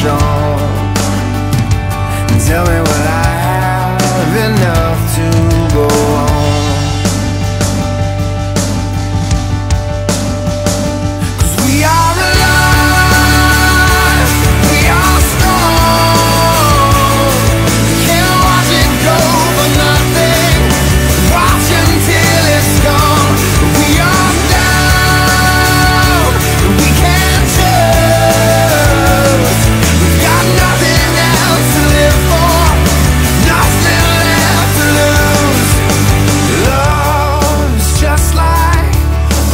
shore. And tell me, will I have enough to go on? 'Cause we are alive, we are strong. Can't watch it go for nothing. Watch until it's gone. We are down, we can't choose. We've got nothing else to live for, nothing left to lose. Love's just like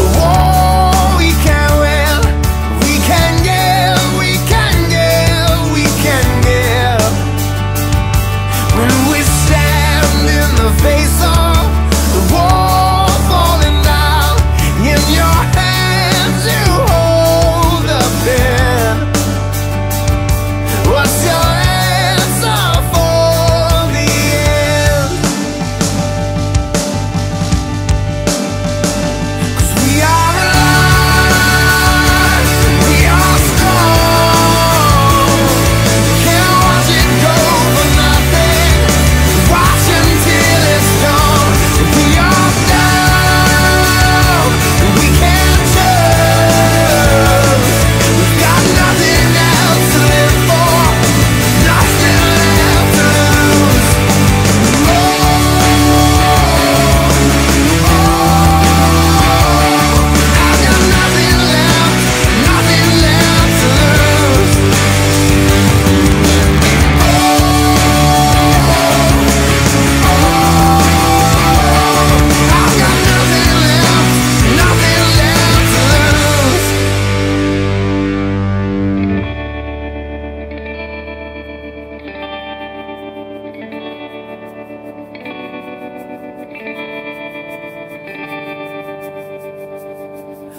a war we can win. We can give, we can give, we can give. When we stand in the face of the wall falling down, in your hands you hold a pen. What's your answer for the end? 'Cause we are alive, we are strong. Can't watch it go for nothing. Watch until it's gone. We are down, we can't choose. We've got nothing else to live for, nothing left to lose. I've got nothing left to lose. I've got nothing left to lose.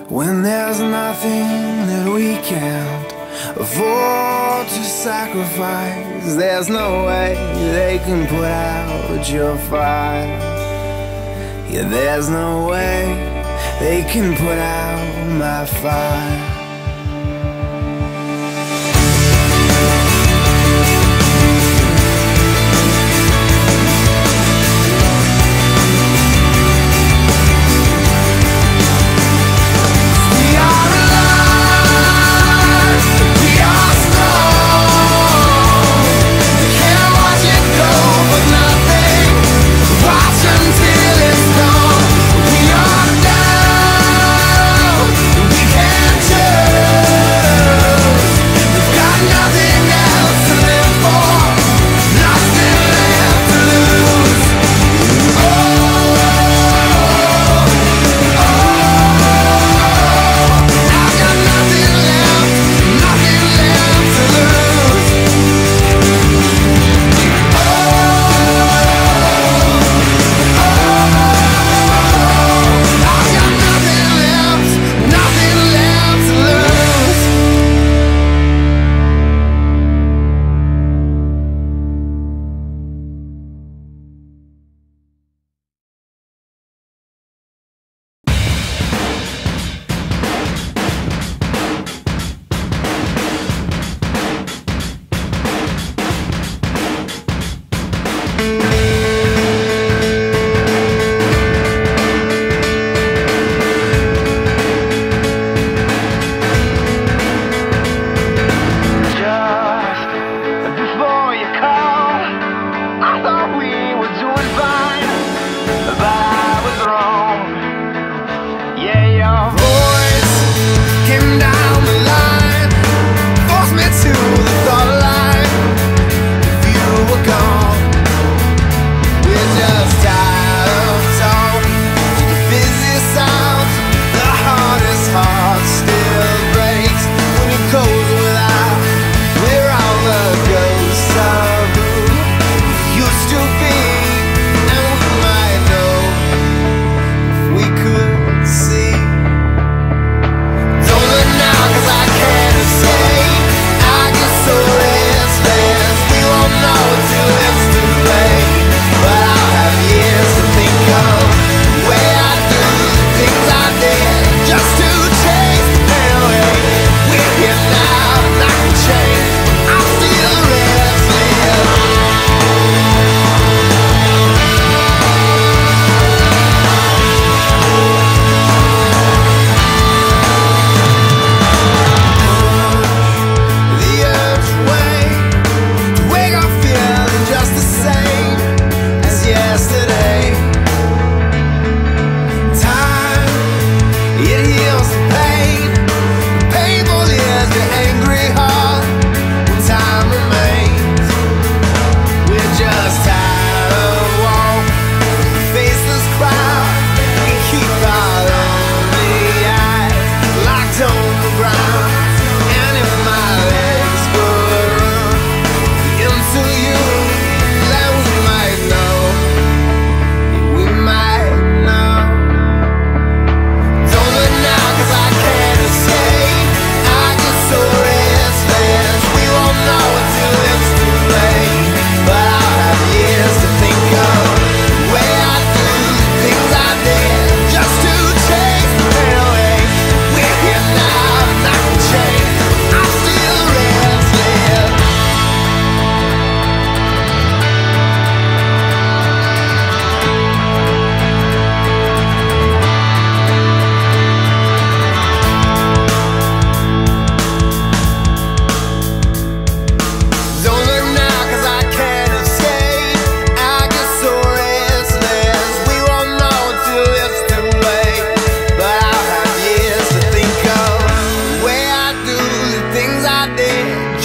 When there's nothing that we can't afford to sacrifice, there's no way they can put out your fire. Yeah, there's no way they can put out my fire. We are alive, we are strong. Can't watch it go for nothing. Watch until it's gone. We are down, we can't choose.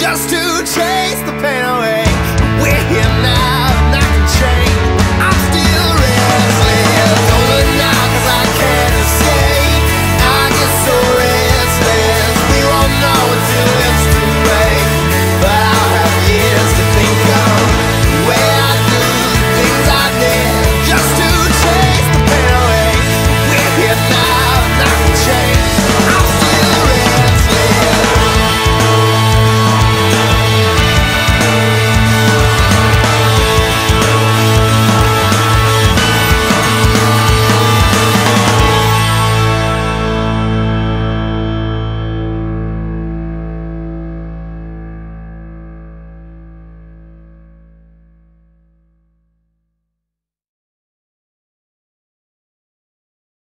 just to chase the pain away. We're here now.